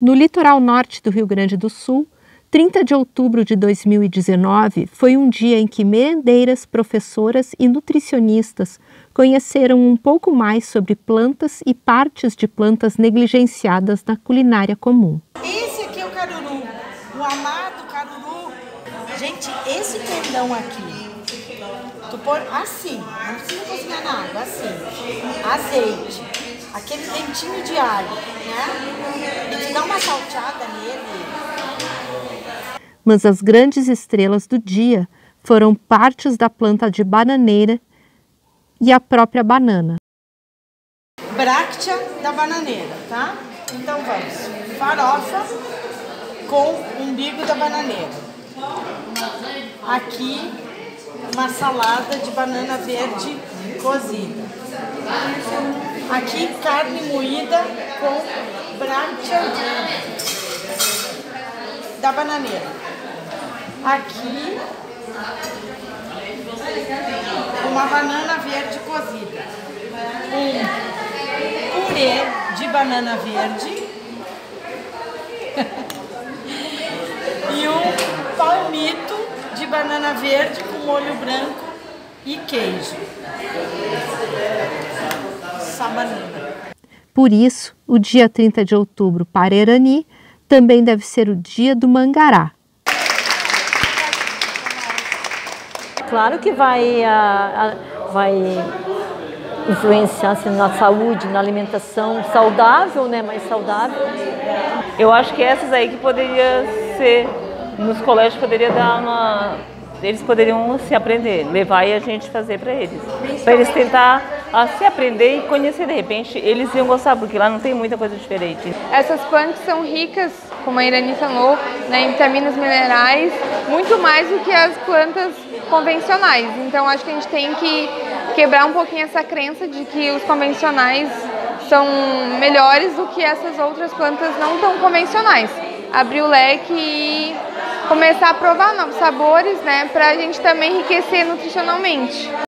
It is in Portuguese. No litoral norte do Rio Grande do Sul, 30 de outubro de 2019 foi um dia em que merendeiras, professoras e nutricionistas conheceram um pouco mais sobre plantas e partes de plantas negligenciadas na culinária comum. Esse aqui é o caruru, o amado caruru. Gente, esse tendão aqui, tu põe assim, não precisa cozinhar na água, assim, azeite, aquele dentinho de alho, né? E te dá uma salteada nele. Mas as grandes estrelas do dia foram partes da planta de bananeira e a própria banana. Bráctea da bananeira, tá? Então vamos, farofa com umbigo da bananeira. Aqui, uma salada de banana verde cozida. Aqui, carne moída com bráctea da bananeira. Aqui, uma banana verde cozida. Um purê de banana verde. E um palmito de banana verde com molho branco e queijo. Só banana. Por isso, o dia 30 de outubro para Irany também deve ser o dia do mangará. Claro que vai influenciar assim, na saúde, na alimentação saudável, né? Mais saudável. Eu acho que essas aí que poderia ser, nos colégios poderia dar uma... Eles poderiam se aprender, levar e a gente fazer para eles. Para eles tentar se aprender e conhecer, de repente, eles iam gostar, porque lá não tem muita coisa diferente. Essas plantas são ricas, como a Irany falou, né, em vitaminas, minerais, muito mais do que as plantas convencionais. Então acho que a gente tem que quebrar um pouquinho essa crença de que os convencionais são melhores do que essas outras plantas não tão convencionais. Abrir o leque e começar a provar novos sabores, né, para a gente também enriquecer nutricionalmente.